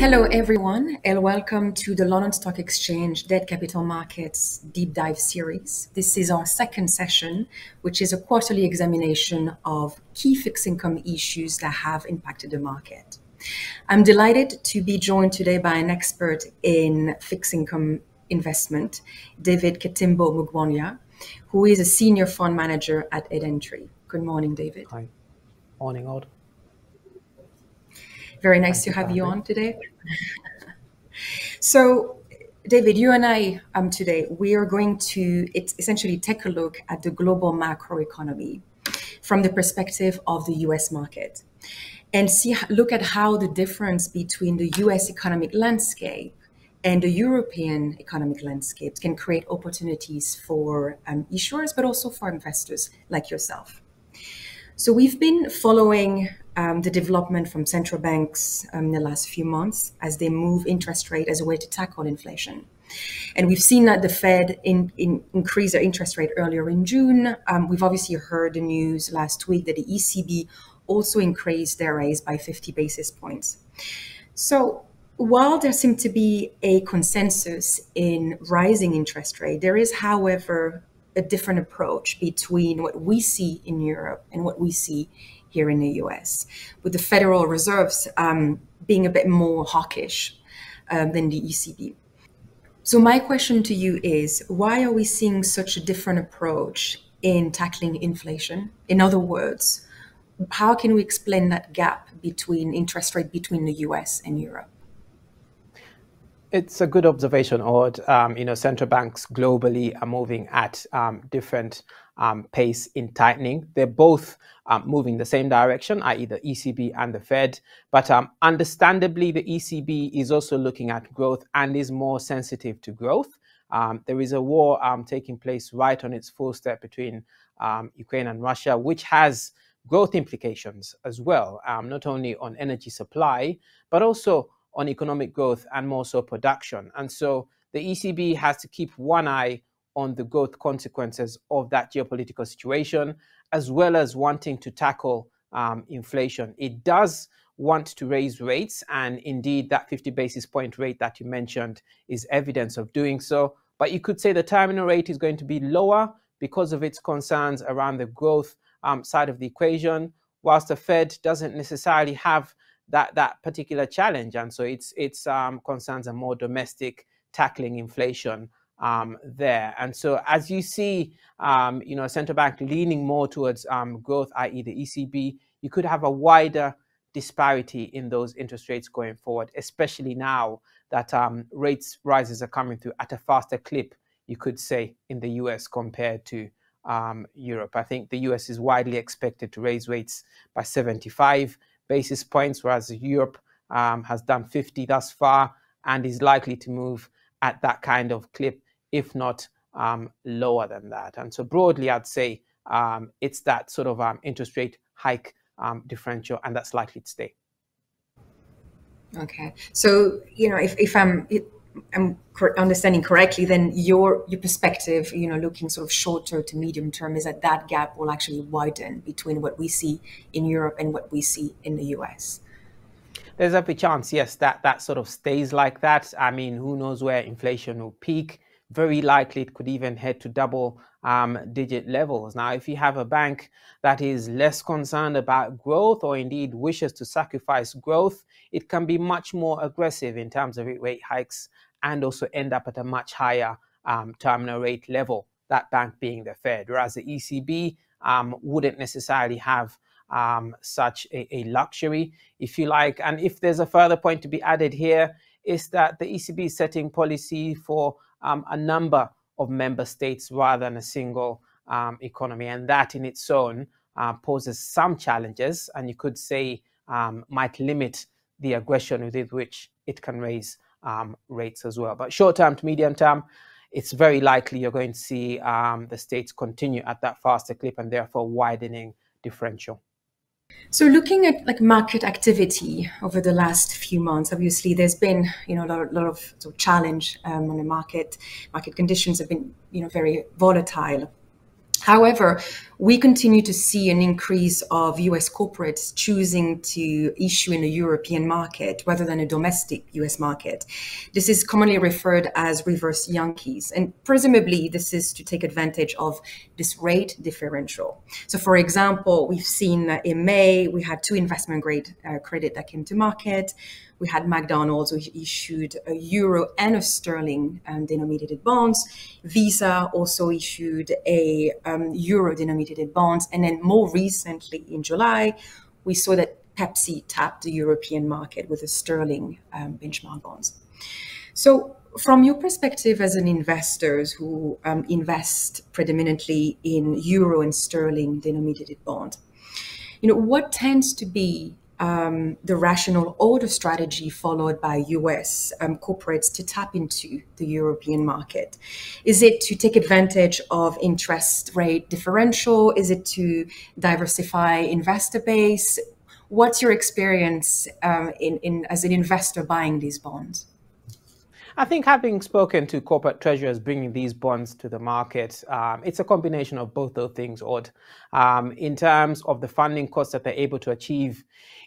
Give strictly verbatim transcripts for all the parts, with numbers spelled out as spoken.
Hello everyone, and welcome to the London Stock Exchange Debt Capital Markets Deep Dive Series. This is our second session, which is a quarterly examination of key fixed income issues that have impacted the market. I'm delighted to be joined today by an expert in fixed income investment, David Katimbo-Mugwanya, who is a senior fund manager at EdenTree. Good morning, David. Hi. Morning, Aude. Very nice to have you on today. So, David, you and I um, today, we are going to it's essentially take a look at the global macroeconomy from the perspective of the U S market and see look at how the difference between the U S economic landscape and the European economic landscape can create opportunities for um, issuers, but also for investors like yourself. So we've been following um, the development from central banks um, in the last few months as they move interest rate as a way to tackle inflation. And we've seen that the Fed in, in increased their interest rate earlier in June. Um, we've obviously heard the news last week that the E C B also increased their rates by fifty basis points. So while there seems to be a consensus in rising interest rate, there is, however, a different approach between what we see in Europe and what we see here in the U S, with the Federal Reserve um, being a bit more hawkish um, than the E C B. So my question to you is, why are we seeing such a different approach in tackling inflation? In other words, how can we explain that gap between interest rate between the U S and Europe? It's a good observation, Aude. Um, you know, central banks globally are moving at um, different um, pace in tightening. They're both um, moving the same direction, that is the E C B and the Fed. But um, understandably, the E C B is also looking at growth and is more sensitive to growth. Um, there is a war um, taking place right on its doorstep between um, Ukraine and Russia, which has growth implications as well, um, not only on energy supply, but also on economic growth and more so production. And so the E C B has to keep one eye on the growth consequences of that geopolitical situation, as well as wanting to tackle um, inflation. It does want to raise rates, and indeed that fifty basis point rate that you mentioned is evidence of doing so. But you could say the terminal rate is going to be lower because of its concerns around the growth um, side of the equation, whilst the Fed doesn't necessarily have that that particular challenge, and so its its um, concerns are more domestic, tackling inflation um, there. And so as you see, um, you know, a central bank leaning more towards um, growth, that is the E C B, you could have a wider disparity in those interest rates going forward, especially now that um, rates rises are coming through at a faster clip, you could say, in the U S compared to um, Europe. I think the U S is widely expected to raise rates by seventy-five basis points, whereas Europe um, has done fifty thus far and is likely to move at that kind of clip, if not um, lower than that. And so broadly, I'd say um, it's that sort of um, interest rate hike um, differential, and that's likely to stay. Okay, so you know, if, if I'm it, I'm understanding correctly, then your your perspective, you know, looking sort of shorter to medium term, is that that gap will actually widen between what we see in Europe and what we see in the U S. There's every chance, yes, that that sort of stays like that. I mean, who knows where inflation will peak? Very likely it could even head to double um, digit levels. Now, if you have a bank that is less concerned about growth or indeed wishes to sacrifice growth, it can be much more aggressive in terms of rate hikes and also end up at a much higher um, terminal rate level, that bank being the Fed, whereas the E C B um, wouldn't necessarily have um, such a, a luxury, if you like. And if there's a further point to be added here, is that the E C B is setting policy for um, a number of member states rather than a single um, economy. And that in its own uh, poses some challenges, and you could say um, might limit the aggression with which it can raise Um, rates as well. But short term to medium term, it's very likely you're going to see um, the states continue at that faster clip and therefore widening differential. So looking at like market activity over the last few months, obviously there's been, you know, a lot, lot of, sort of challenge um, on the market. Market conditions have been, you know, very volatile. However, we continue to see an increase of U S corporates choosing to issue in a European market rather than a domestic U S market. This is commonly referred as reverse Yankees, and presumably this is to take advantage of this rate differential. So for example, we've seen in May, we had two investment grade uh, credit that came to market. We had McDonald's, which issued a euro and a sterling um, denominated bonds. Visa also issued a um, euro denominated bonds. And then more recently in July, we saw that Pepsi tapped the European market with a sterling um, benchmark bonds. So from your perspective as an investors who um, invest predominantly in euro and sterling denominated bonds, you know, what tends to be Um, the rational order strategy followed by U S um, corporates to tap into the European market? Is it to take advantage of interest rate differential? Is it to diversify investor base? What's your experience um, in, in, as an investor buying these bonds? I think, having spoken to corporate treasurers bringing these bonds to the market, um, it's a combination of both those things, Aude. Um, in terms of the funding costs that they're able to achieve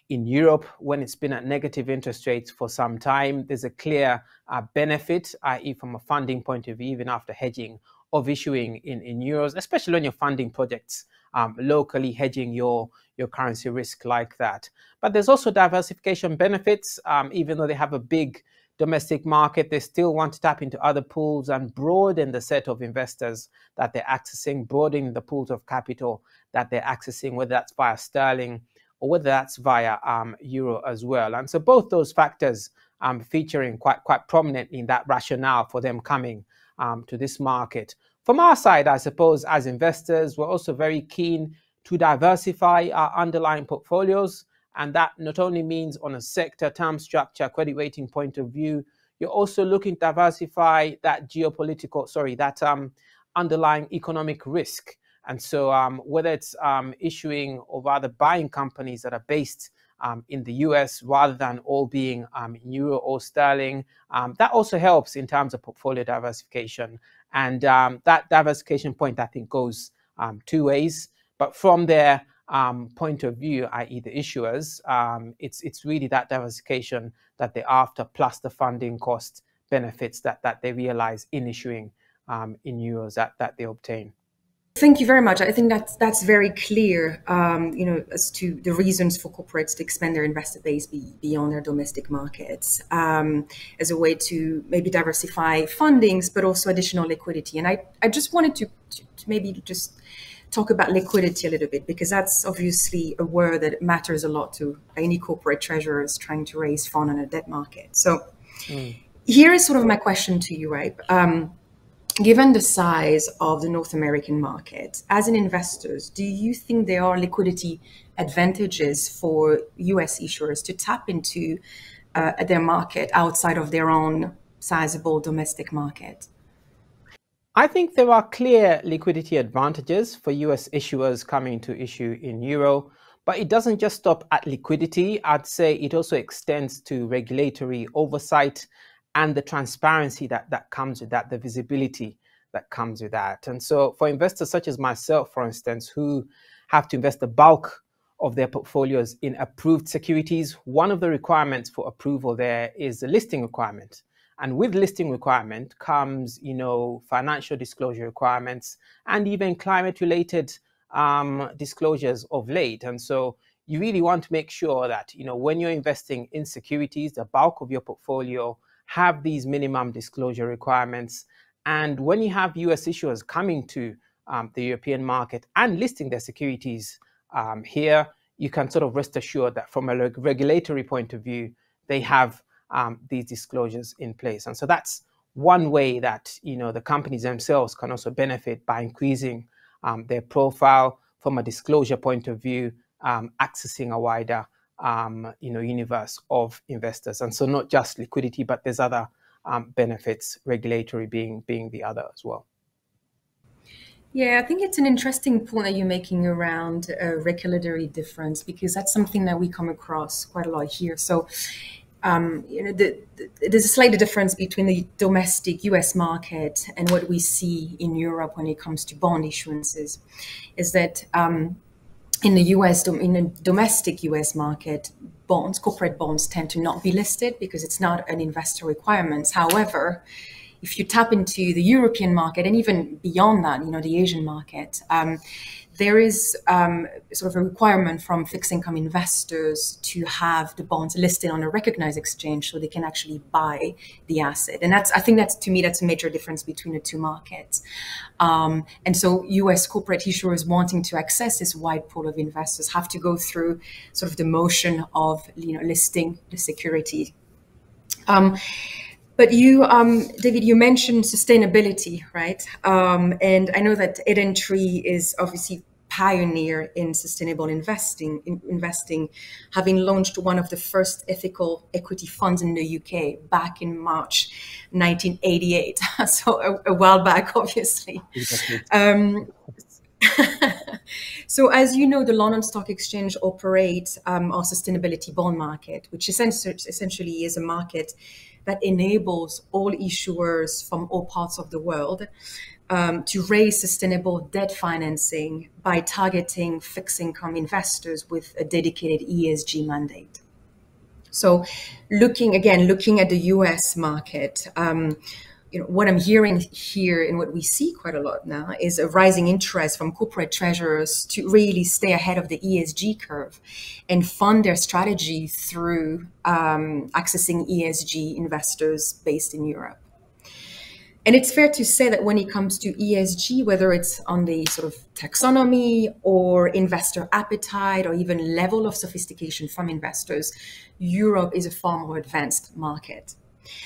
in Europe, when it's been at negative interest rates for some time, there's a clear uh, benefit, that is from a funding point of view, even after hedging, of issuing in, in euros, especially on your funding projects, um, locally hedging your, your currency risk like that. But there's also diversification benefits. Um, even though they have a big domestic market, they still want to tap into other pools and broaden the set of investors that they're accessing, broaden the pools of capital that they're accessing, whether that's via sterling or whether that's via um, euro as well. And so both those factors um, featuring quite, quite prominently in that rationale for them coming um, to this market. From our side, I suppose, as investors, we're also very keen to diversify our underlying portfolios. And that not only means on a sector, term structure, credit rating point of view, you're also looking to diversify that geopolitical, sorry, that um, underlying economic risk. And so um, whether it's um, issuing or rather buying companies that are based um, in the U S rather than all being um, euro or sterling, um, that also helps in terms of portfolio diversification. And um, that diversification point, I think, goes um, two ways. But from there, Um, point of view, that is the issuers, um, it's, it's really that diversification that they're after, plus the funding cost benefits that, that they realize in issuing um, in euros that, that they obtain. Thank you very much. I think that's, that's very clear, um, you know, as to the reasons for corporates to expand their investor base be, beyond their domestic markets um, as a way to maybe diversify fundings, but also additional liquidity. And I, I just wanted to, to, to maybe just talk about liquidity a little bit, because that's obviously a word that matters a lot to any corporate treasurers trying to raise funds on a debt market. So mm. here is sort of my question to you, right? Um, Given the size of the North American market, as an investors, do you think there are liquidity advantages for U S issuers to tap into uh, their market outside of their own sizable domestic market? I think there are clear liquidity advantages for U S issuers coming to issue in euro, but it doesn't just stop at liquidity. I'd say it also extends to regulatory oversight and the transparency that, that comes with that, the visibility that comes with that. And so for investors such as myself, for instance, who have to invest the bulk of their portfolios in approved securities, one of the requirements for approval there is the listing requirement. And with listing requirement comes, you know, financial disclosure requirements and even climate-related um, disclosures of late. And so you really want to make sure that, you know, when you're investing in securities, the bulk of your portfolio have these minimum disclosure requirements. And when you have U S issuers coming to um, the European market and listing their securities um, here, you can sort of rest assured that from a reg regulatory point of view, they have um, these disclosures in place. And so that's one way that, you know, the companies themselves can also benefit by increasing um, their profile from a disclosure point of view, um, accessing a wider Um, you know, universe of investors. And so not just liquidity, but there's other um, benefits, regulatory being, being the other as well. Yeah, I think it's an interesting point that you're making around uh, regulatory difference, because that's something that we come across quite a lot here. So um, you know, the, the, there's a slight difference between the domestic U S market and what we see in Europe when it comes to bond issuances, is that um, in the U S, in the domestic U S market, bonds, corporate bonds, tend to not be listed because it's not an investor requirement. However, if you tap into the European market and even beyond that, you know, the Asian market, um, there is um, sort of a requirement from fixed income investors to have the bonds listed on a recognized exchange so they can actually buy the asset. And that's, I think that's, to me, that's a major difference between the two markets. Um, and so U S corporate issuers wanting to access this wide pool of investors have to go through sort of the motion of, you know, listing the security. Um, But you, um, David, you mentioned sustainability, right? Um, and I know that EdenTree is obviously pioneer in sustainable investing, in investing, having launched one of the first ethical equity funds in the U K back in March nineteen eighty-eight. So a, a while back, obviously. Exactly. Um, So as you know, the London Stock Exchange operates um, our sustainability bond market, which essentially is a market that enables all issuers from all parts of the world um, to raise sustainable debt financing by targeting fixed income investors with a dedicated E S G mandate. So looking again, looking at the U S market, um, you know, what I'm hearing here and what we see quite a lot now is a rising interest from corporate treasurers to really stay ahead of the E S G curve and fund their strategy through um, accessing E S G investors based in Europe. And it's fair to say that when it comes to E S G, whether it's on the sort of taxonomy or investor appetite or even level of sophistication from investors, Europe is a far more advanced market.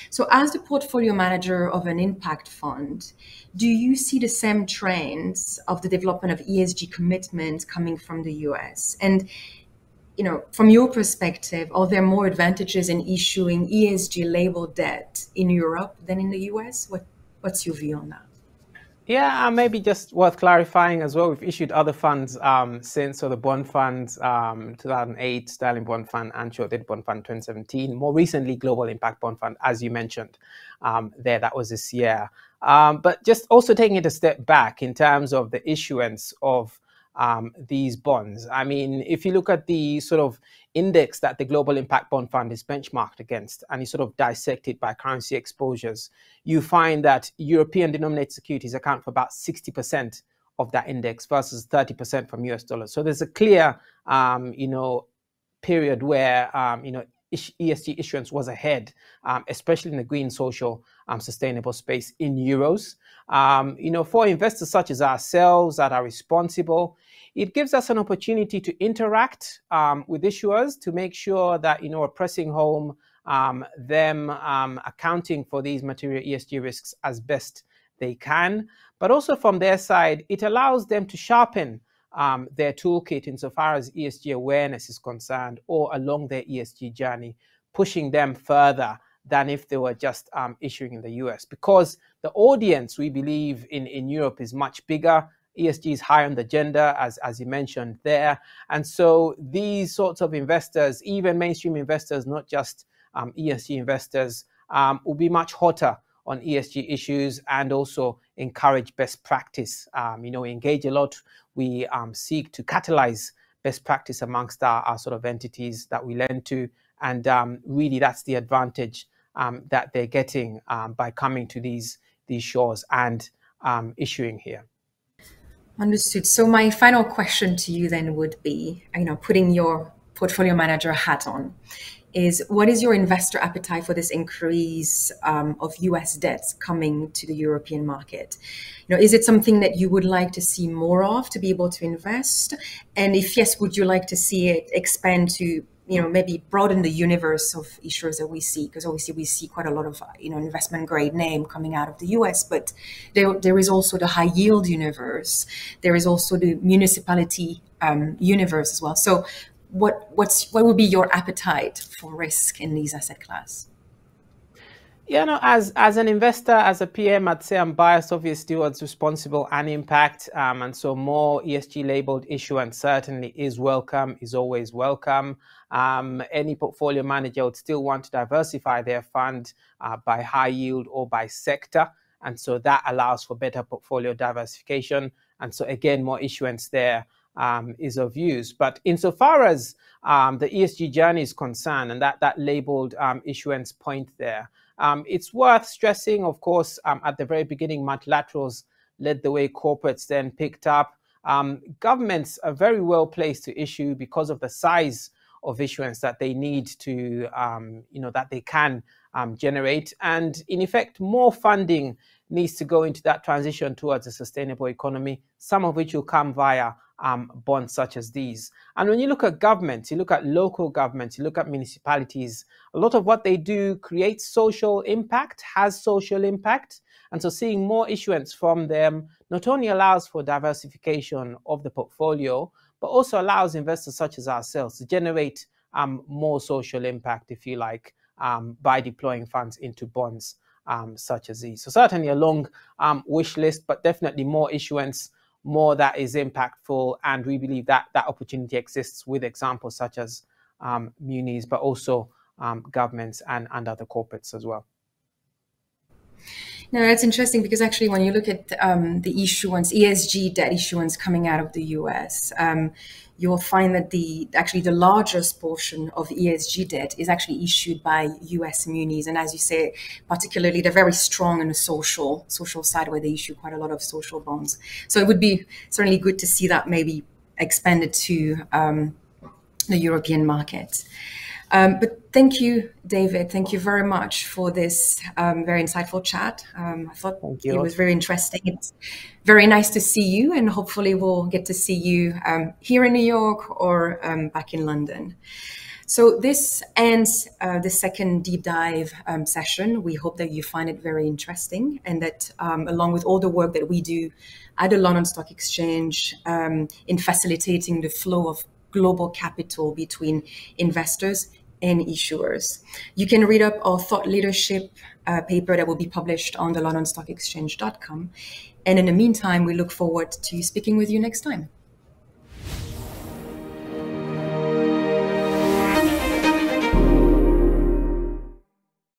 So as the portfolio manager of an impact fund, do you see the same trends of the development of E S G commitment coming from the U S? And, you know, from your perspective, are there more advantages in issuing E S G labeled debt in Europe than in the U S? What, what's your view on that? Yeah, maybe just worth clarifying as well. We've issued other funds um, since, so the bond funds, um, two thousand eight, Sterling Bond Fund, and Short-Dated Bond Fund twenty seventeen. More recently, Global Impact Bond Fund, as you mentioned um, there, that was this year. Um, but just also taking it a step back in terms of the issuance of um, these bonds. I mean, if you look at the sort of index that the Global Impact Bond Fund is benchmarked against, and is sort of dissected by currency exposures, you find that European denominated securities account for about sixty percent of that index versus thirty percent from U S dollars. So there's a clear, um, you know, period where, um, you know, E S G issuance was ahead, um, especially in the green, social, um, sustainable space in euros. Um, you know, for investors such as ourselves that are responsible, it gives us an opportunity to interact um, with issuers to make sure that, you know, we're pressing home um, them um, accounting for these material E S G risks as best they can. But also from their side, it allows them to sharpen Um, their toolkit insofar as E S G awareness is concerned, or along their E S G journey, pushing them further than if they were just um, issuing in the U S. Because the audience, we believe, in, in Europe is much bigger. E S G is high on the agenda, as, as you mentioned there. And so these sorts of investors, even mainstream investors, not just um, E S G investors, um, will be much hotter on E S G issues, and also encourage best practice. Um, you know, we engage a lot. We um, seek to catalyze best practice amongst our, our sort of entities that we lend to. And um, really, that's the advantage um, that they're getting um, by coming to these, these shores and um, issuing here. Understood. So my final question to you then would be, you know, putting your portfolio manager hat on, is what is your investor appetite for this increase um, of U S debts coming to the European market? You know, is it something that you would like to see more of to be able to invest? And if yes, would you like to see it expand to, you know, maybe broaden the universe of issuers that we see? Because obviously we see quite a lot of, you know, investment grade name coming out of the U S, but there, there is also the high yield universe. There is also the municipality um, universe as well. So What, what's, what would be your appetite for risk in these asset class? Yeah, no, as, as an investor, as a P M, I'd say I'm biased, obviously, towards responsible and impact. Um, and so more E S G labeled issuance certainly is welcome, is always welcome. Um, any portfolio manager would still want to diversify their fund uh, by high yield or by sector. And so that allows for better portfolio diversification. And so again, more issuance there um, is of use. But insofar as um, the E S G journey is concerned, and that, that labeled um, issuance point there, Um, it's worth stressing, of course, um, at the very beginning, multilaterals led the way, corporates then picked up. Um, governments are very well placed to issue because of the size of issuance that they need to, um, you know, that they can um, generate. And in effect, more funding needs to go into that transition towards a sustainable economy, some of which will come via um, bonds such as these. And when you look at governments, you look at local governments, you look at municipalities, a lot of what they do creates social impact, has social impact. And so seeing more issuance from them not only allows for diversification of the portfolio, but also allows investors such as ourselves to generate um, more social impact, if you like, um, by deploying funds into bonds Um, such as these. So certainly a long um, wish list, but definitely more issuance, more that is impactful. And we believe that that opportunity exists with examples such as um, munis, but also um, governments and, and other corporates as well. No, that's interesting, because actually when you look at um, the issuance, E S G debt issuance coming out of the U S, um, you'll find that the actually the largest portion of E S G debt is actually issued by U S munis. And as you say, particularly they're very strong in the social, social side where they issue quite a lot of social bonds. So it would be certainly good to see that maybe expanded to um, the European market. Um, but thank you, David. Thank you very much for this um, very insightful chat. Um, I thought it was very interesting. It's very nice to see you, and hopefully we'll get to see you um, here in New York or um, back in London. So this ends uh, the second deep dive um, session. We hope that you find it very interesting, and that um, along with all the work that we do at the London Stock Exchange um, in facilitating the flow of global capital between investors and issuers. You can read up our thought leadership uh, paper that will be published on the London Stock Exchange dot com. And in the meantime, we look forward to speaking with you next time.